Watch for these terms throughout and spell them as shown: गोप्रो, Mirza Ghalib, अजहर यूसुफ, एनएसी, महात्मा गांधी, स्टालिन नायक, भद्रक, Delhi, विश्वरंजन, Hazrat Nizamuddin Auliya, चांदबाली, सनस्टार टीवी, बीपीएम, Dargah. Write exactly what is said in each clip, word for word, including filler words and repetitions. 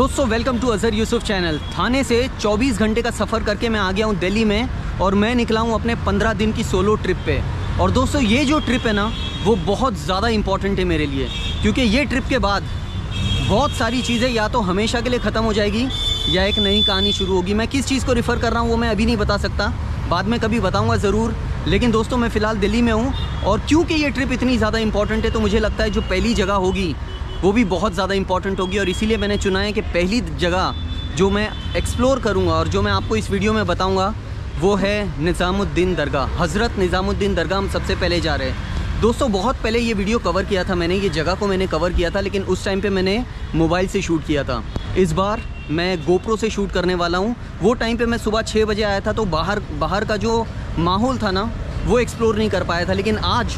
दोस्तों welcome to अजहर यूसुफ channel. थाने से चौबीस घंटे का सफ़र करके मैं आ गया हूँ दिल्ली में और मैं निकला हूँ अपने पंद्रह दिन की सोलो ट्रिप पे। और दोस्तों ये जो ट्रिप है ना वो बहुत ज़्यादा इम्पॉर्टेंट है मेरे लिए, क्योंकि ये ट्रिप के बाद बहुत सारी चीज़ें या तो हमेशा के लिए ख़त्म हो जाएगी या एक नई कहानी शुरू होगी। मैं किस चीज़ को रेफ़र कर रहा हूँ वो मैं अभी नहीं बता सकता, बाद में कभी बताऊँगा ज़रूर। लेकिन दोस्तों मैं फ़िलहाल दिल्ली में हूँ और क्योंकि ये ट्रिप इतनी ज़्यादा इम्पॉर्टेंट है तो मुझे लगता है जो पहली जगह होगी वो भी बहुत ज़्यादा इम्पॉर्टेंट होगी। और इसीलिए मैंने चुना है कि पहली जगह जो मैं एक्सप्लोर करूँगा और जो मैं आपको इस वीडियो में बताऊँगा वो है निज़ामुद्दीन दरगाह, हज़रत निज़ामुद्दीन दरगाह हम सबसे पहले जा रहे हैं। दोस्तों बहुत पहले ये वीडियो कवर किया था मैंने, ये जगह को मैंने कवर किया था, लेकिन उस टाइम पे मैंने मोबाइल से शूट किया था। इस बार मैं गोप्रो से शूट करने वाला हूँ। वो टाइम पर मैं सुबह छः बजे आया था तो बाहर बाहर का जो माहौल था ना वो एक्सप्लोर नहीं कर पाया था, लेकिन आज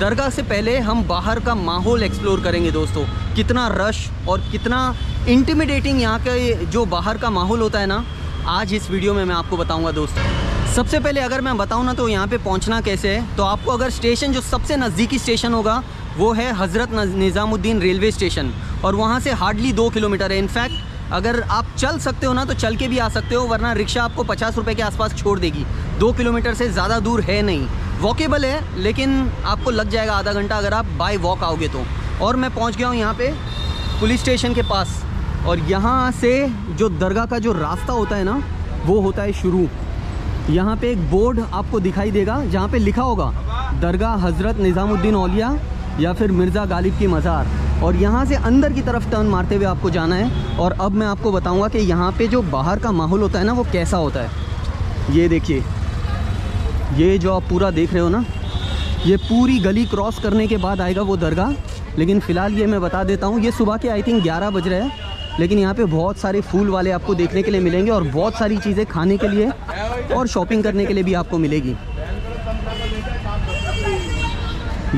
दरगाह से पहले हम बाहर का माहौल एक्सप्लोर करेंगे। दोस्तों कितना रश और कितना इंटिमिडेटिंग यहाँ का जो बाहर का माहौल होता है ना, आज इस वीडियो में मैं आपको बताऊँगा। दोस्तों सबसे पहले अगर मैं बताऊँ ना तो यहाँ पे पहुँचना कैसे है, तो आपको अगर स्टेशन जो सबसे नज़दीकी स्टेशन होगा वो है हज़रत निज़ामुद्दीन रेलवे स्टेशन और वहाँ से हार्डली दो किलोमीटर है। इनफैक्ट अगर आप चल सकते हो ना तो चल के भी आ सकते हो, वरना रिक्शा आपको पचास रुपये के आसपास छोड़ देगी। दो किलोमीटर से ज़्यादा दूर है नहीं, वॉकेबल है, लेकिन आपको लग जाएगा आधा घंटा अगर आप बाय वॉक आओगे तो। और मैं पहुंच गया हूं यहाँ पे पुलिस स्टेशन के पास और यहाँ से जो दरगाह का जो रास्ता होता है ना वो होता है शुरू। यहाँ पे एक बोर्ड आपको दिखाई देगा जहाँ पे लिखा होगा दरगाह हज़रत निज़ामुद्दीन औलिया या फिर मिर्ज़ा गालिब की मज़ार। और यहाँ से अंदर की तरफ टर्न मारते हुए आपको जाना है। और अब मैं आपको बताऊँगा कि यहाँ पर जो बाहर का माहौल होता है ना वो कैसा होता है। ये देखिए, ये जो आप पूरा देख रहे हो ना ये पूरी गली क्रॉस करने के बाद आएगा वो दरगाह। लेकिन फ़िलहाल ये मैं बता देता हूँ, ये सुबह के आई थिंक ग्यारह बज रहे हैं, लेकिन यहाँ पे बहुत सारे फूल वाले आपको देखने के लिए मिलेंगे और बहुत सारी चीज़ें खाने के लिए और शॉपिंग करने के लिए भी आपको मिलेगी।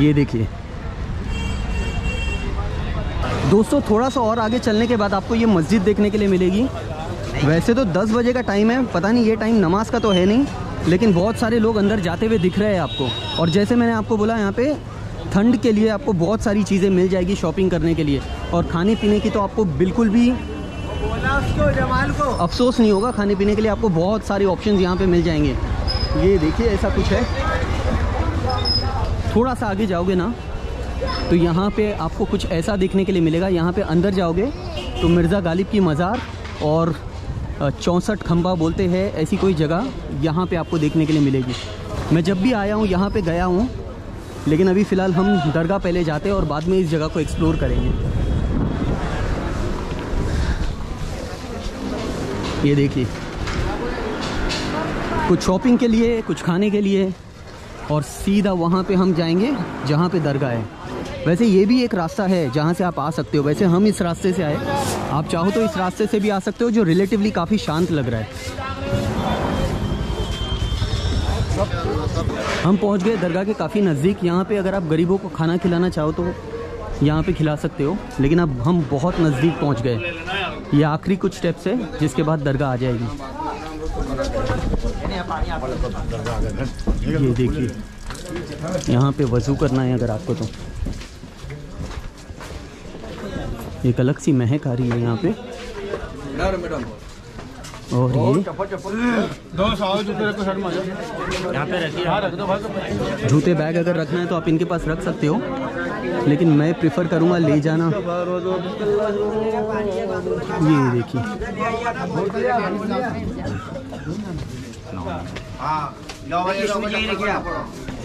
ये देखिए दोस्तों, थोड़ा सा और आगे चलने के बाद आपको ये मस्जिद देखने के लिए मिलेगी। वैसे तो दस बजे का टाइम है, पता नहीं ये टाइम नमाज का तो है नहीं, लेकिन बहुत सारे लोग अंदर जाते हुए दिख रहे हैं आपको। और जैसे मैंने आपको बोला यहाँ पे ठंड के लिए आपको बहुत सारी चीज़ें मिल जाएगी शॉपिंग करने के लिए, और खाने पीने की तो आपको बिल्कुल भी अफसोस नहीं होगा। खाने पीने के लिए आपको बहुत सारे ऑप्शंस यहाँ पे मिल जाएंगे। ये देखिए ऐसा कुछ है, थोड़ा सा आगे जाओगे ना तो यहाँ पर आपको कुछ ऐसा देखने के लिए मिलेगा। यहाँ पर अंदर जाओगे तो मिर्ज़ा गालिब की मज़ार और चौंसठ खंबा बोलते हैं ऐसी कोई जगह यहाँ पे आपको देखने के लिए मिलेगी। मैं जब भी आया हूँ यहाँ पे गया हूँ, लेकिन अभी फ़िलहाल हम दरगाह पहले जाते हैं और बाद में इस जगह को एक्सप्लोर करेंगे। ये देखिए कुछ शॉपिंग के लिए, कुछ खाने के लिए, और सीधा वहाँ पे हम जाएंगे जहाँ पे दरगाह है। वैसे ये भी एक रास्ता है जहाँ से आप आ सकते हो, वैसे हम इस रास्ते से आए, आप चाहो तो इस रास्ते से भी आ सकते हो जो रिलेटिवली काफ़ी शांत लग रहा है। हम पहुंच गए दरगाह के काफ़ी नज़दीक। यहाँ पे अगर आप गरीबों को खाना खिलाना चाहो तो यहाँ पे खिला सकते हो, लेकिन अब हम बहुत नज़दीक पहुंच गए। ये आखिरी कुछ स्टेप्स है जिसके बाद दरगाह आ जाएगी। ये देखिए यहाँ पे वजू करना है अगर आपको तो। एक अलग सी महक आ रही है यहाँ पे। और ये जूते बैग अगर रखना है तो आप इनके पास रख सकते हो, लेकिन मैं प्रेफर करूँगा ले जाना। ये देखिए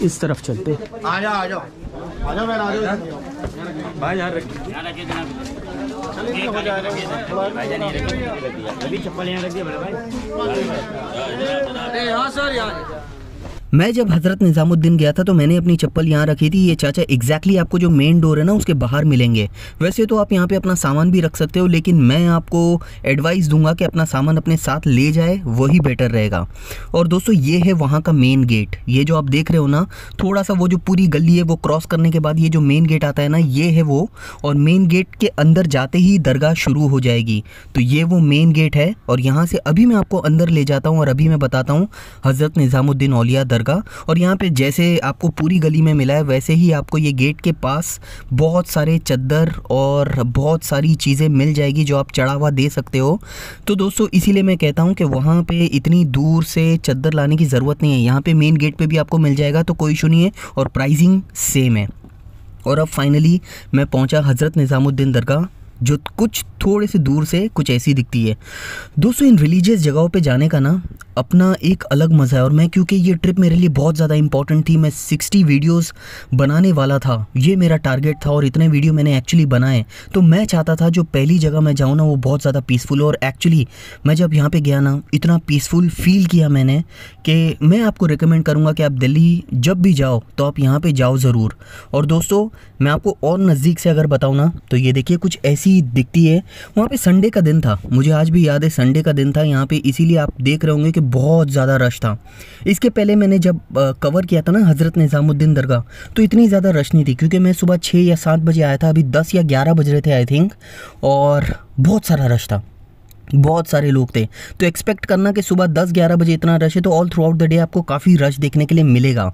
इस तरफ चलते। आ जाओ आ जाओ आ जाओ आ जाओ भाई, यहाँ रखिए चप्पल। मैं जब हज़रत निज़ामुद्दीन गया था तो मैंने अपनी चप्पल यहाँ रखी थी। ये चाचा एग्जैक्टली आपको जो मेन डोर है ना उसके बाहर मिलेंगे। वैसे तो आप यहाँ पे अपना सामान भी रख सकते हो, लेकिन मैं आपको एडवाइस दूंगा कि अपना सामान अपने साथ ले जाए वही बेटर रहेगा। और दोस्तों ये है वहाँ का मेन गेट, ये जो आप देख रहे हो ना, थोड़ा सा वो जो पूरी गली है वो क्रॉस करने के बाद ये जो मेन गेट आता है ना ये है वो। और मेन गेट के अंदर जाते ही दरगाह शुरू हो जाएगी। तो ये वो मेन गेट है और यहाँ से अभी मैं आपको अंदर ले जाता हूँ और अभी मैं बताता हूँ हज़रत निज़ामुद्दीन औलिया दरगाह। और यहाँ पे जैसे आपको पूरी गली में मिला है वैसे ही आपको ये गेट के पास बहुत सारे चद्दर और बहुत सारी चीज़ें मिल जाएगी जो आप चढ़ावा दे सकते हो। तो दोस्तों इसीलिए मैं कहता हूँ कि वहाँ पे इतनी दूर से चद्दर लाने की ज़रूरत नहीं है, यहाँ पे मेन गेट पे भी आपको मिल जाएगा, तो कोई इशू नहीं है और प्राइसिंग सेम है। और अब फाइनली मैं पहुँचा हज़रत निज़ामुद्दीन दरगाह, जो कुछ थोड़े से दूर से कुछ ऐसी दिखती है। दोस्तों इन रिलीजियस जगहों पे जाने का ना अपना एक अलग मज़ा है। और मैं क्योंकि ये ट्रिप मेरे लिए बहुत ज़्यादा इंपॉर्टेंट थी, मैं साठ वीडियोस बनाने वाला था, ये मेरा टारगेट था और इतने वीडियो मैंने एक्चुअली बनाए। तो मैं चाहता था जो पहली जगह मैं जाऊँ ना वो बहुत ज़्यादा पीसफुल हो। और एक्चुअली मैं जब यहाँ पर गया ना इतना पीसफुल फील किया मैंने कि मैं आपको रिकमेंड करूँगा कि आप दिल्ली जब भी जाओ तो आप यहाँ पर जाओ ज़रूर। और दोस्तों मैं आपको और नज़दीक से अगर बताऊँ ना तो ये देखिए कुछ ऐसी दिखती है। वहाँ पे संडे का दिन था, मुझे आज भी याद है संडे का दिन था यहाँ पे, इसीलिए आप देख रहे होंगे कि बहुत ज़्यादा रश था। इसके पहले मैंने जब कवर किया था ना हज़रत निज़ामुद्दीन दरगाह तो इतनी ज़्यादा रश नहीं थी क्योंकि मैं सुबह छः या सात बजे आया था, अभी दस या ग्यारह बज रहे थे आई थिंक, और बहुत सारा रश था, बहुत सारे लोग थे। तो एक्सपेक्ट करना कि सुबह दस ग्यारह बजे इतना रश है तो all throughout the day आपको काफ़ी रश देखने के लिए मिलेगा,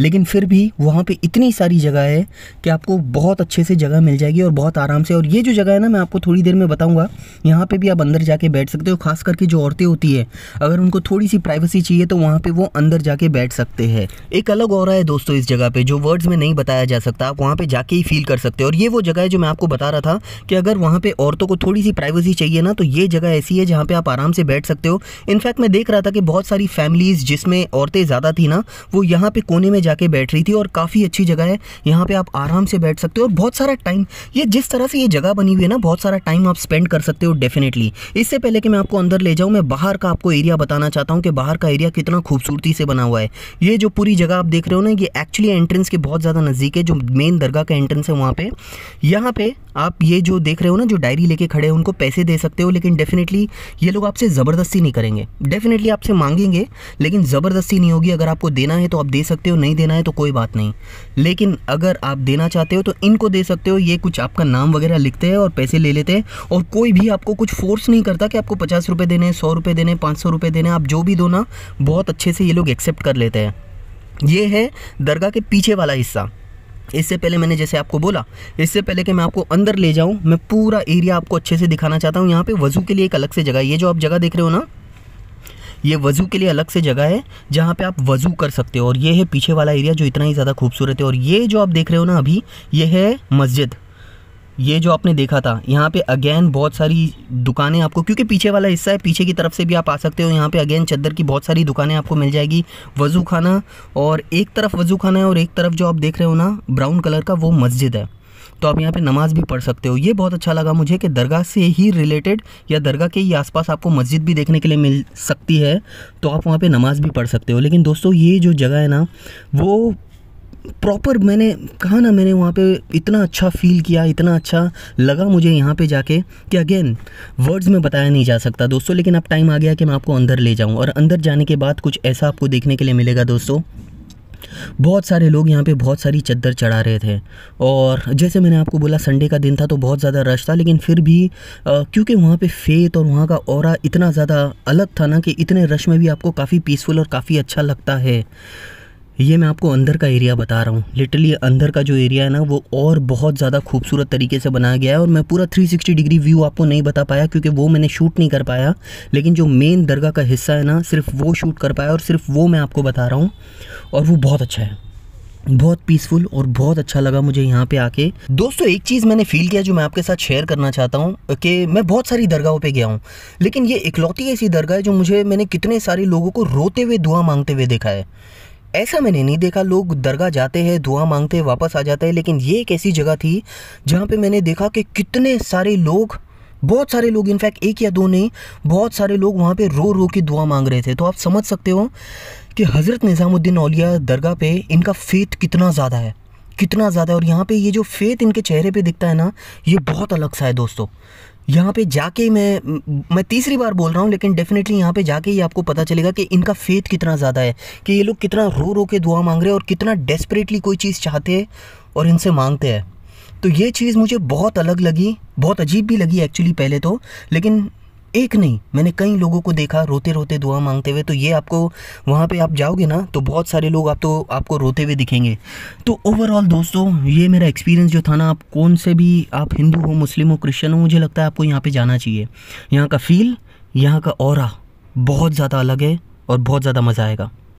लेकिन फिर भी वहाँ पे इतनी सारी जगह है कि आपको बहुत अच्छे से जगह मिल जाएगी और बहुत आराम से। और ये जो जगह है ना मैं आपको थोड़ी देर में बताऊँगा, यहाँ पे भी आप अंदर जाके बैठ सकते हो। खास करके जो औरतें होती है अगर उनको थोड़ी सी प्राइवेसी चाहिए तो वहाँ पर वो अंदर जाके बैठ सकते हैं। एक अलग ऑरा है दोस्तों इस जगह पर जो वर्ड्स में नहीं बताया जा सकता, आप वहाँ पर जाके ही फील कर सकते हो। और ये वो जगह है जो मैं आपको बता रहा था कि अगर वहाँ पर औरतों को थोड़ी सी प्राइवेसी चाहिए ना तो ये जगह ऐसी है जहाँ पे आप आराम से बैठ सकते हो। इनफैक्ट मैं देख रहा था कि बहुत सारी फैमिलीज़ जिसमें औरतें ज़्यादा थी ना वो यहाँ पे कोने में जाके बैठ रही थी, और काफ़ी अच्छी जगह है, यहाँ पे आप आराम से बैठ सकते हो। और बहुत सारा टाइम, ये जिस तरह से ये जगह बनी हुई है ना बहुत सारा टाइम आप स्पेंड कर सकते हो डेफिनेटली। इससे पहले कि मैं आपको अंदर ले जाऊँ मैं बाहर का आपको एरिया बताना चाहता हूँ कि बाहर का एरिया कितना खूबसूरती से बना हुआ है। ये जो पूरी जगह आप देख रहे हो ना ये एक्चुअली एंट्रेंस के बहुत ज़्यादा नज़दीक है, जो मेन दरगाह का एंट्रेंस है वहाँ पर। यहाँ पर आप ये जो देख रहे हो ना जो डायरी लेके खड़े हो उनको पैसे दे सकते हो, लेकिन डेफिनेटली ये लोग आपसे ज़बरदस्ती नहीं करेंगे, डेफिनेटली आपसे मांगेंगे लेकिन ज़बरदस्ती नहीं होगी। अगर आपको देना है तो आप दे सकते हो, नहीं देना है तो कोई बात नहीं। लेकिन अगर आप देना चाहते हो तो इनको दे सकते हो, ये कुछ आपका नाम वगैरह लिखते हैं और पैसे ले लेते हैं। और कोई भी आपको कुछ फोर्स नहीं करता कि आपको पचास रुपये देने हैं, सौ रुपये देने हैं, पाँच सौ रुपये देने हैं, आप जो भी दो ना बहुत अच्छे से ये लोग एक्सेप्ट कर लेते हैं। ये है दरगाह के पीछे वाला हिस्सा। इससे पहले मैंने जैसे आपको बोला, इससे पहले कि मैं आपको अंदर ले जाऊं मैं पूरा एरिया आपको अच्छे से दिखाना चाहता हूं। यहाँ पे वज़ू के लिए एक अलग से जगह है, ये जो आप जगह देख रहे हो ना ये वज़ू के लिए अलग से जगह है जहाँ पे आप वज़ू कर सकते हो। और ये है पीछे वाला एरिया जो इतना ही ज़्यादा खूबसूरत है। और ये जो आप देख रहे हो ना अभी ये है मस्जिद, ये जो आपने देखा था। यहाँ पे अगेन बहुत सारी दुकानें आपको, क्योंकि पीछे वाला हिस्सा है पीछे की तरफ से भी आप आ सकते हो, यहाँ पे अगेन चद्दर की बहुत सारी दुकानें आपको मिल जाएगी। वज़ू खाना, और एक तरफ वज़ू खाना है और एक तरफ जो आप देख रहे हो ना ब्राउन कलर का वो मस्जिद है, तो आप यहाँ पे नमाज़ भी पढ़ सकते हो। ये बहुत अच्छा लगा मुझे कि दरगाह से ही रिलेटेड या दरगाह के ही आसपास आपको मस्जिद भी देखने के लिए मिल सकती है, तो आप वहाँ पे नमाज़ भी पढ़ सकते हो। लेकिन दोस्तों ये जो जगह है ना वो प्रॉपर, मैंने कहा ना मैंने वहाँ पे इतना अच्छा फील किया, इतना अच्छा लगा मुझे यहाँ पे जाके कि अगेन वर्ड्स में बताया नहीं जा सकता दोस्तों। लेकिन अब टाइम आ गया कि मैं आपको अंदर ले जाऊँ, और अंदर जाने के बाद कुछ ऐसा आपको देखने के लिए मिलेगा दोस्तों। बहुत सारे लोग यहाँ पे बहुत सारी चद्दर चढ़ा रहे थे, और जैसे मैंने आपको बोला संडे का दिन था तो बहुत ज़्यादा रश था, लेकिन फिर भी क्योंकि वहाँ पे फेथ और वहाँ का ऑरा इतना ज़्यादा अलग था ना कि इतने रश में भी आपको काफ़ी पीसफुल और काफ़ी अच्छा लगता है। ये मैं आपको अंदर का एरिया बता रहा हूँ, लिटरली अंदर का जो एरिया है ना वो और बहुत ज़्यादा खूबसूरत तरीके से बनाया गया है। और मैं पूरा तीन सौ साठ डिग्री व्यू आपको नहीं बता पाया क्योंकि वो मैंने शूट नहीं कर पाया, लेकिन जो मेन दरगाह का हिस्सा है ना सिर्फ वो शूट कर पाया, और सिर्फ वो मैं आपको बता रहा हूँ। और वो बहुत अच्छा है, बहुत पीसफुल और बहुत अच्छा लगा मुझे यहाँ पे आके। दोस्तों एक चीज़ मैंने फ़ील किया जो मैं आपके साथ शेयर करना चाहता हूँ कि मैं बहुत सारी दरगाहों पे गया हूँ, लेकिन ये इकलौती ऐसी दरगाह है जो मुझे, मैंने कितने सारे लोगों को रोते हुए दुआ मांगते हुए देखा है। ऐसा मैंने नहीं देखा, लोग दरगाह जाते हैं दुआ मांगते हैं वापस आ जाते हैं, लेकिन ये एक ऐसी जगह थी जहाँ पे मैंने देखा कि कितने सारे लोग, बहुत सारे लोग, इनफैक्ट एक या दो नहीं बहुत सारे लोग वहाँ पे रो रो के दुआ मांग रहे थे। तो आप समझ सकते हो कि हज़रत निज़ामुद्दीन औलिया दरगाह पे इनका फेथ कितना ज़्यादा है, कितना ज़्यादा है। और यहाँ पर ये जो फेथ इनके चेहरे पर दिखता है ना ये बहुत अलग सा है दोस्तों। यहाँ पे जाके मैं मैं तीसरी बार बोल रहा हूँ, लेकिन डेफिनेटली यहाँ पे जाके ही आपको पता चलेगा कि इनका फेथ कितना ज़्यादा है, कि ये लोग कितना रो रो के दुआ मांग रहे हैं और कितना डेस्परेटली कोई चीज़ चाहते हैं और इनसे मांगते हैं। तो ये चीज़ मुझे बहुत अलग लगी, बहुत अजीब भी लगी एक्चुअली पहले तो, लेकिन एक नहीं, मैंने कई लोगों को देखा रोते रोते दुआ मांगते हुए। तो ये आपको वहाँ पे आप जाओगे ना तो बहुत सारे लोग आप तो आपको रोते हुए दिखेंगे। तो ओवरऑल दोस्तों ये मेरा एक्सपीरियंस जो था ना, आप कौन से भी आप हिंदू हो, मुस्लिम हो, क्रिश्चियन हो, मुझे लगता है आपको यहाँ पे जाना चाहिए। यहाँ का फ़ील, यहाँ का ऑरा बहुत ज़्यादा अलग है और बहुत ज़्यादा मज़ा आएगा।